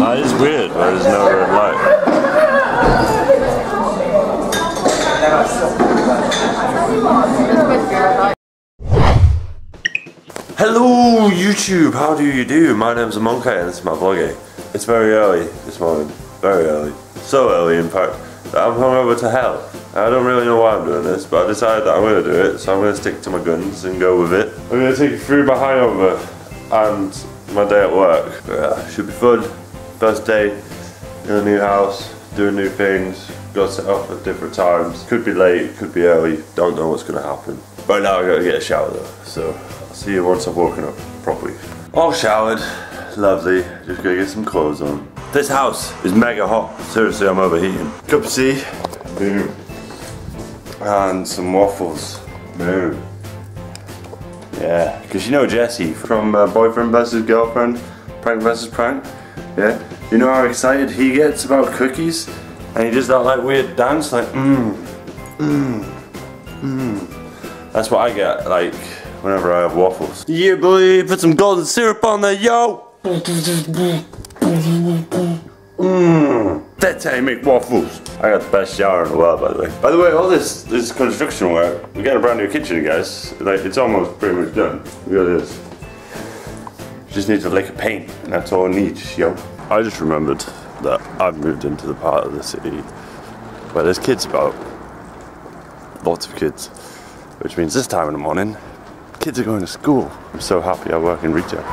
That is weird, but there's no red light. Hello YouTube, how do you do? My name's Monkaiy and this is my vlogging. It's very early this morning, very early. So early in fact that I'm hungover to hell. I don't really know why I'm doing this, but I decided that I'm going to do it, so I'm going to stick to my guns and go with it. I'm going to take you through my hangover and my day at work. Yeah, should be fun. First day in a new house, doing new things, got set up at different times. Could be late, could be early, don't know what's going to happen. Right now I've got to get a shower though, so I'll see you once I've woken up properly. All showered, lovely, just going to get some clothes on. This house is mega hot, seriously I'm overheating. Cup of tea, boom. And some waffles. Boom. Yeah, because you know Jesse from Boyfriend vs Girlfriend, Prank vs Prank. Yeah, you know how excited he gets about cookies, and he does that like weird dance, like mmm. That's what I get like whenever I have waffles. Yeah, boy, put some golden syrup on there, yo. That's how you make waffles. I got the best shower in the world, by the way. By the way, all this construction work, we got a brand new kitchen, guys. Like, it's almost pretty much done. Look at this. Just need to lick a paint, and that's all it needs, yo. I just remembered that I've moved into the part of the city where there's kids about. Lots of kids. Which means this time in the morning, kids are going to school. I'm so happy I work in retail.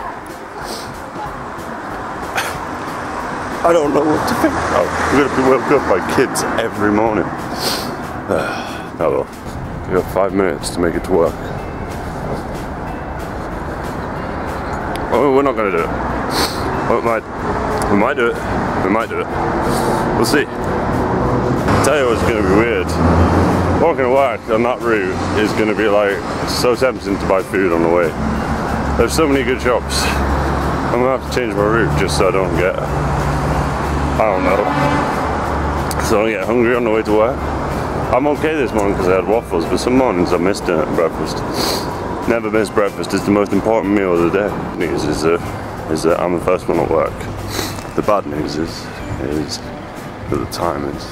I don't know what to think about. We're gonna be woke up by kids every morning. Oh well. We got 5 minutes to make it to work. Oh, we're not gonna do it. Oh, we might do it. We might do it. We'll see. I'll tell you what's gonna be weird. Walking to work on that route is gonna be like so tempting to buy food on the way. There's so many good shops. I'm gonna have to change my route just so I don't get. I don't know. So I get hungry on the way to work. I'm okay this morning because I had waffles, but some mornings I missed dinner and breakfast. Never miss breakfast, it's the most important meal of the day. The news is that I'm the first one at work. The bad news is that the time is.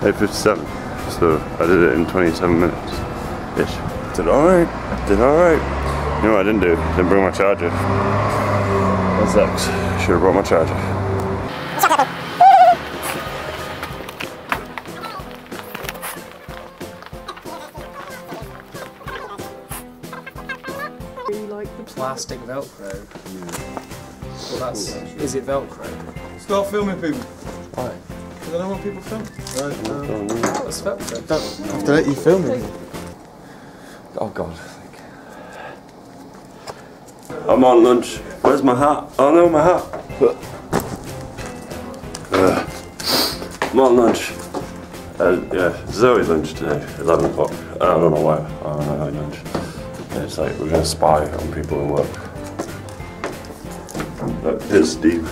Hey, 57. So I did it in 27 minutes-ish. Did alright, did alright. You know what I didn't do? Didn't bring my charger. That sucks. Should have brought my charger. Do you like the plastic Velcro? Mm. Well, that's. Ooh, is it Velcro? Start filming people. Why? Because I don't want people filming. Right. That's Velcro. Don't have to let you film it. Oh God. I'm on lunch. Where's my hat? Oh no, my hat. I'm on lunch. Yeah, Zoe's lunch today, 11 o'clock. I don't know why I'm on lunch. It's like we're going to spy on people who work. Look, it's deep.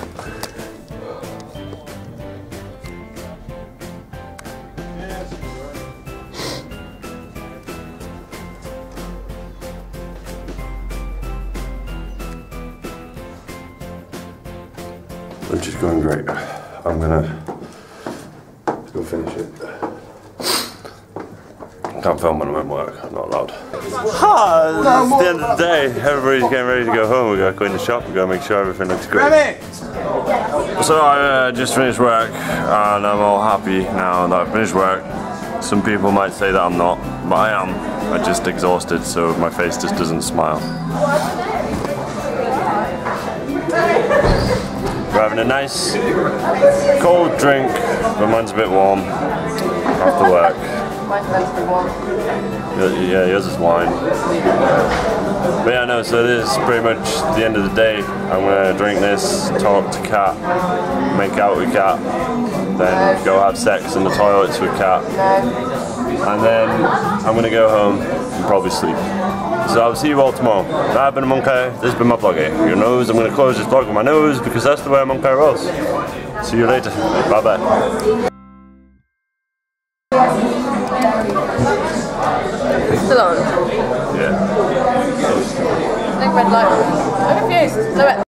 Lunch is going great. I'm gonna go finish it. I can't film when I'm at work, I'm not allowed. Oh, it's the end of the day, everybody's getting ready to go home. We gotta clean the shop, we gotta make sure everything looks great. So I just finished work and I'm all happy now that I've finished work. Some people might say that I'm not, but I am. I'm just exhausted, so my face just doesn't smile. We're having a nice cold drink, but mine's a bit warm after work. Mine's a bit warm. Yeah, yours is wine. But yeah, no, so this is pretty much the end of the day. I'm going to drink this, talk to Cat, make out with Cat, then go have sex in the toilets with Cat, and then I'm going to go home and probably sleep. So I'll see you all tomorrow. I've been a Monkaiy, this has been my vloggy. Your nose, I'm going to close this vlog with my nose because that's the way a Monkaiy rolls. See you later. Bye bye. still on? Yeah. Big red light. I don't know if you use it.